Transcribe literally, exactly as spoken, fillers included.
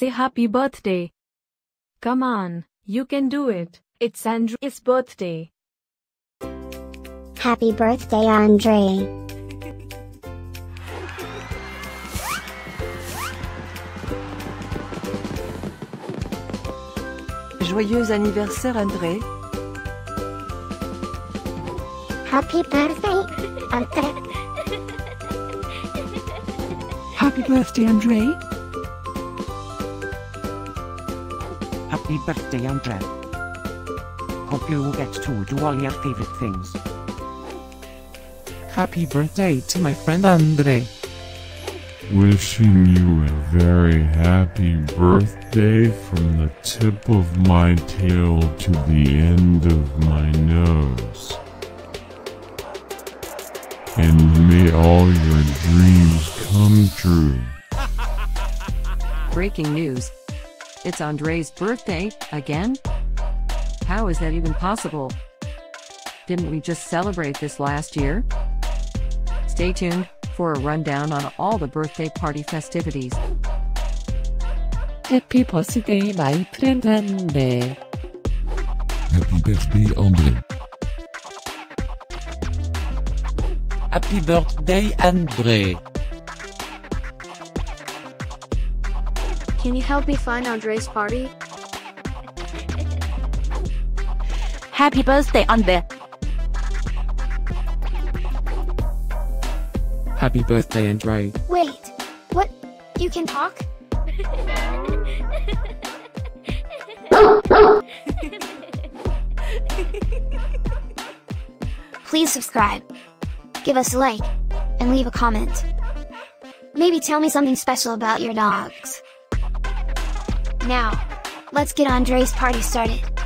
say happy birthday. Come on, you can do it. It's Andree's birthday. Happy birthday, Andree. Joyeux anniversaire, Andree. Happy birthday, Andree. Happy birthday, Andree. Happy birthday, Andree. Hope you will get to do all your favorite things. Happy birthday to my friend Andree. Wishing you a very happy birthday from the tip of my tail to the end of my nose. And may all your dreams come true. Breaking news. It's Andree's birthday, again? How is that even possible? Didn't we just celebrate this last year? Stay tuned for a rundown on all the birthday party festivities. Happy birthday, my friend Andree. Happy birthday, Andree. Happy birthday, Andree. Can you help me find Andree's party? Happy birthday, Andree. Happy birthday, Andree. Wait, what? You can talk? Please subscribe. Give us a like, and leave a comment. Maybe tell me something special about your dogs. Now, let's get Andree's party started.